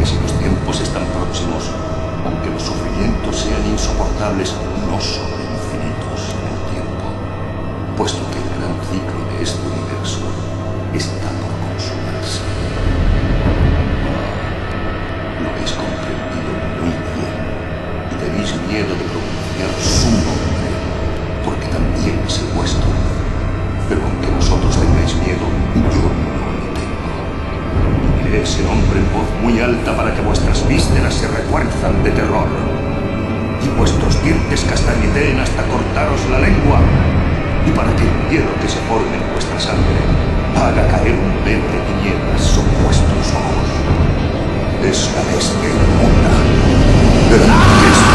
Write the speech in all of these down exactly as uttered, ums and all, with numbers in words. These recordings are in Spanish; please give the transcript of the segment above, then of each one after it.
que si los tiempos están próximos, aunque los sufrimientos sean insoportables, no son infinitos en el tiempo, puesto que el gran ciclo de este universo está por consumarse. Lo habéis comprendido muy bien y tenéis miedo de pronunciar su nombre, porque también es el vuestro. Pero aunque vosotros tengáis miedo, yo no. Ese nombre en voz muy alta para que vuestras vísceras se retuerzan de terror y vuestros dientes castañeteen hasta cortaros la lengua, y para que el hielo que se forme en vuestra sangre haga caer un velo de tinieblas sobre vuestros ojos. Es la bestia inmunda, el anticristo.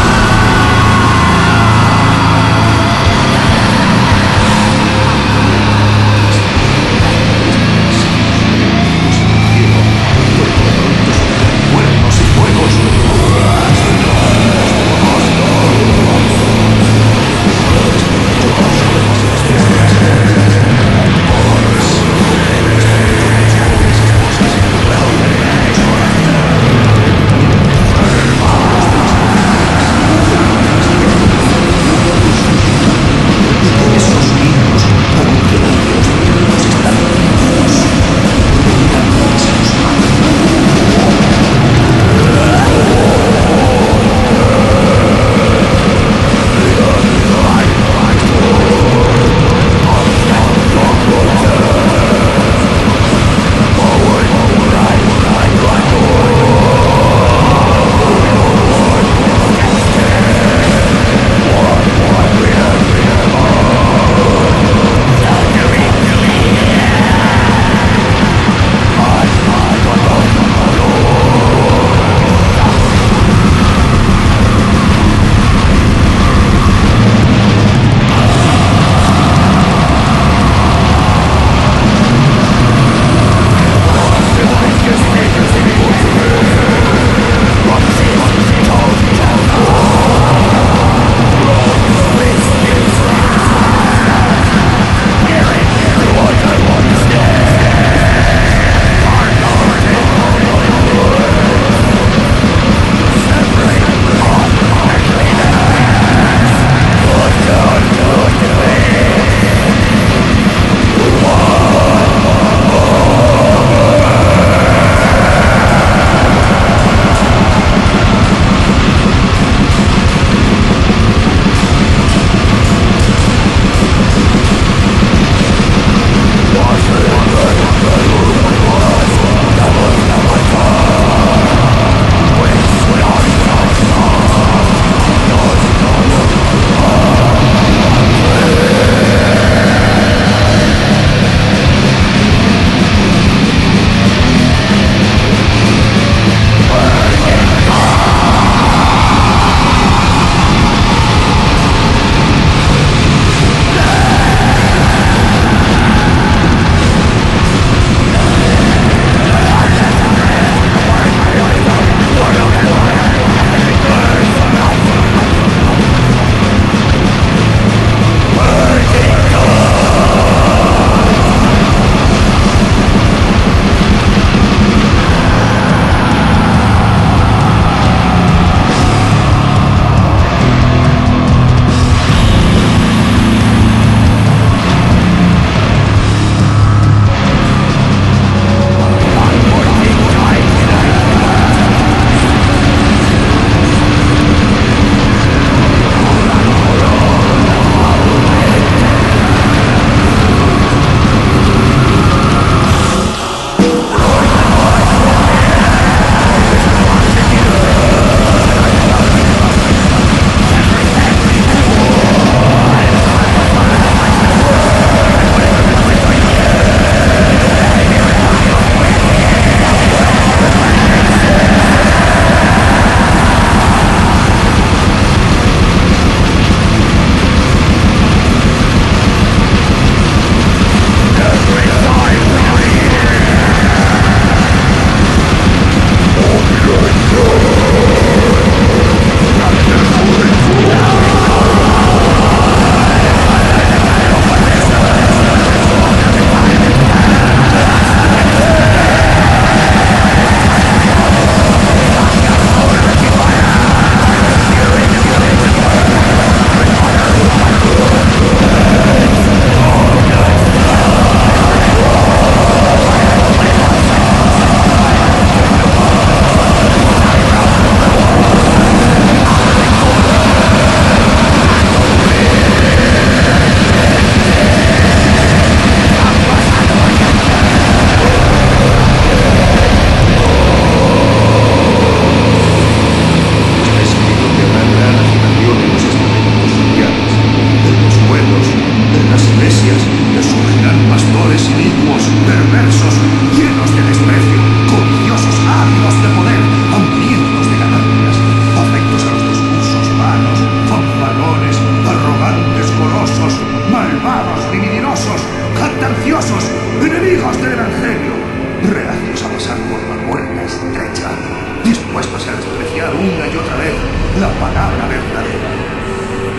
la palabra verdadera,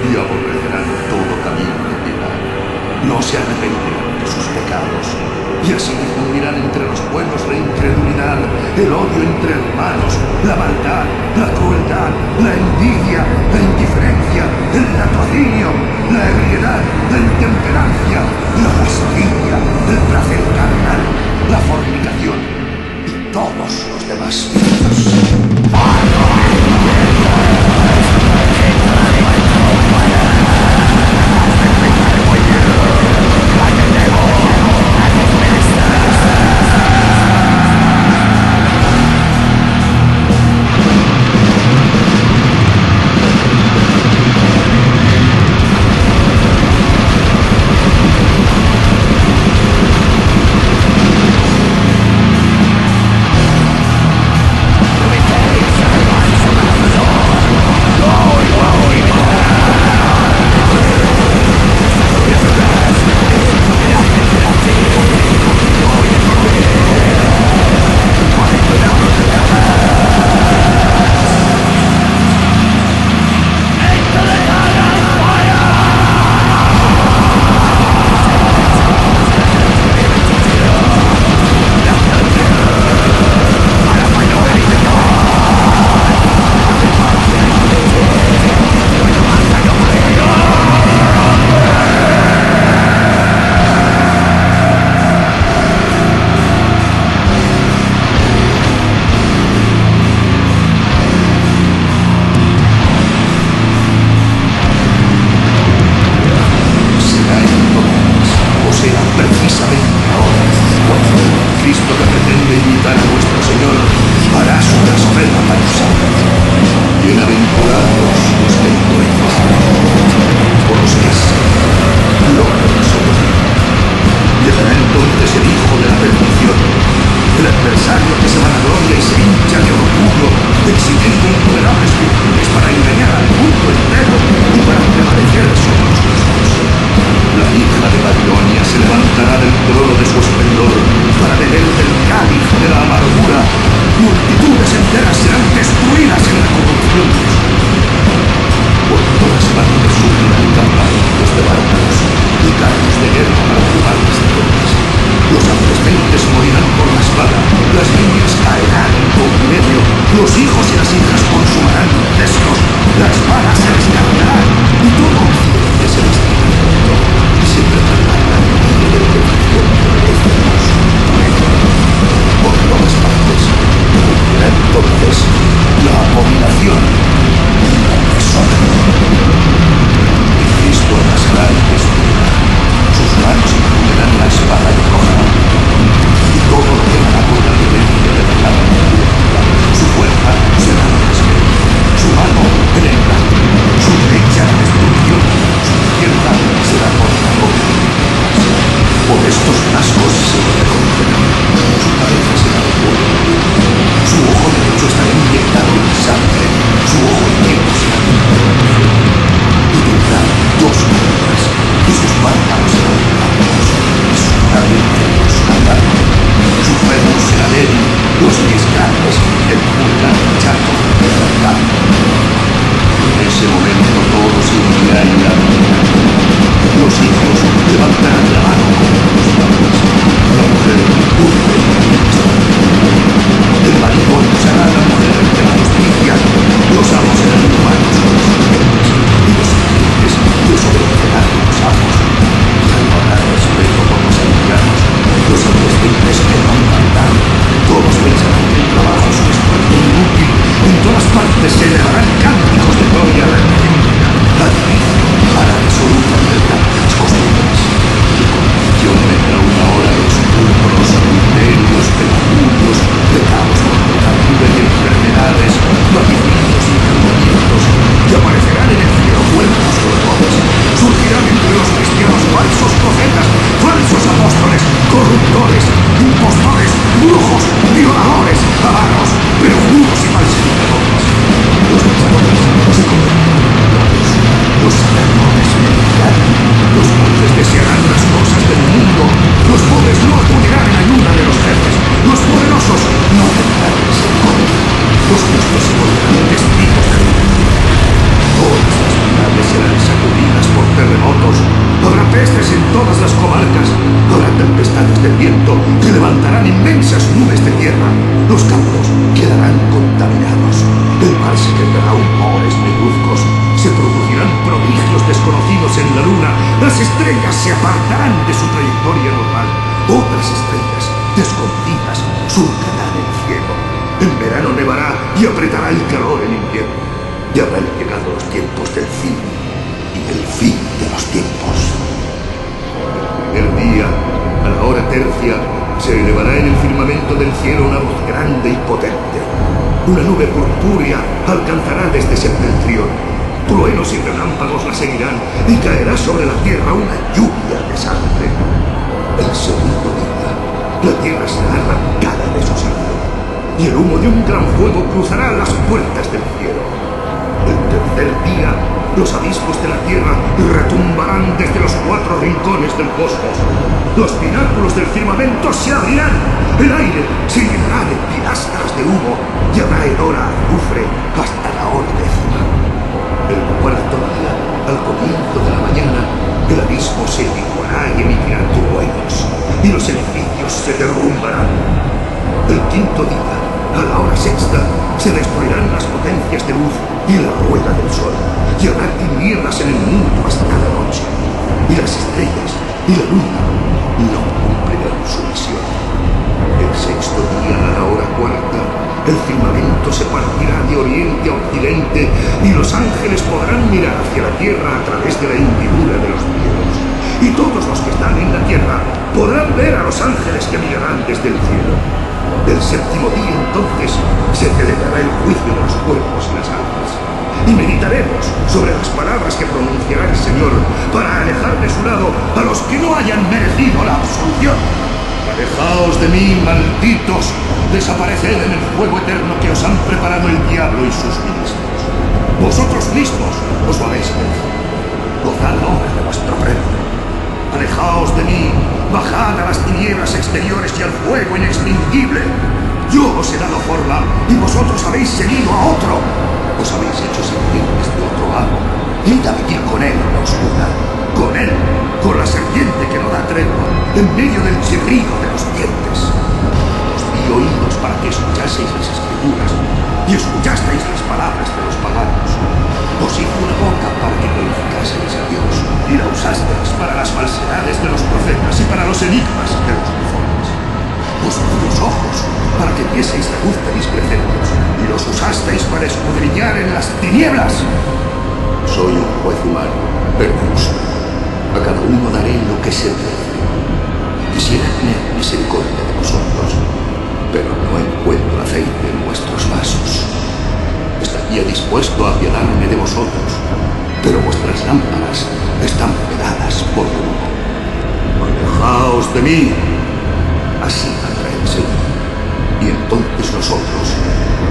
y aborrecerán todo camino de piedad. No se arrepentirán de sus pecados, y así difundirán entre los pueblos la incredulidad, el odio entre hermanos, la maldad, la crueldad, la envidia, la indiferencia, el latrocinio, la ebriedad, la intemperancia, la fastidia, el placer carnal, la fornicación y todos los demás los justos se volverán testigos de la vida. se levantarán inmensas nubes de tierra. Los campos quedarán contaminados. El mar se tendrá humores negruzcos. Se producirán prodigios desconocidos en la luna. Las estrellas se apartarán de su trayectoria normal. Otras estrellas, desconocidas, surcarán el cielo. En verano nevará y apretará el calor en invierno. Ya habrán llegado los tiempos del fin y el fin de los tiempos. El día, a la hora tercia, se elevará en el firmamento del cielo una voz grande y potente. Una nube purpúrea alcanzará desde septentrión. Truenos y relámpagos la seguirán y caerá sobre la tierra una lluvia de sangre. El segundo día, la tierra será arrancada de su sitio y el humo de un gran fuego cruzará las puertas del cielo. El tercer día, los abismos de la tierra retumbarán desde los cuatro rincones del cosmos. Los pináculos del firmamento se abrirán. El aire se llenará de pilastras de humo y habrá hedor a azufre hasta la hora décima. El cuarto día, al comienzo de la mañana, el abismo se licuará y emitirá truenos, y los edificios se derrumbarán. El quinto día, a la hora sexta, se destruirán las potencias de luz y la rueda del sol, y habrá tinieblas en el mundo hasta la noche, y las estrellas y la luna no cumplirán su misión. El sexto día, a la hora cuarta, el firmamento se partirá de oriente a occidente, y los ángeles podrán mirar hacia la tierra a través de la hendidura de los cielos, y todos los que están en la tierra podrán ver a los ángeles que mirarán desde el cielo. El séptimo día, entonces, se celebrará el juicio de los cuerpos y las almas, y meditaremos sobre las palabras que pronunciará el Señor para alejar de su lado a los que no hayan merecido la absolución. Alejaos de mí, malditos, desapareced en el fuego eterno que os han preparado el diablo y sus ministros. Vosotros mismos os lo habéis merecido. Gozad ahora de vuestro premio. Alejaos de mí, bajad a las tinieblas exteriores y al fuego inextinguible. Yo os he dado forma y vosotros habéis seguido a otro. Os habéis hecho serpientes de otro amo. Id a vivir con él en la oscuridad, con él, con la serpiente que no da tregua, en medio del chirrido de los dientes. Os di oídos para que escuchaseis las escrituras y escuchasteis las palabras de los paganos. Os hice una boca para que glorificaseis a Dios y la usasteis para las falsedades de los profetas y para los enigmas de los bufones. Os di los ojos para que vieseis la luz de mis preceptos y los usasteis para escudriñar en las tinieblas. Soy un juez humano, pero justo. A cada uno daré lo que se merece. Quisiera tener misericordia de vosotros, pero no encuentro aceite en vuestros vasos. Estaría dispuesto a apiadarme de vosotros, pero vuestras lámparas están veladas por humo. Alejaos de mí. Así atrae el Señor, y entonces nosotros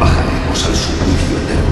bajaremos al suplicio eterno.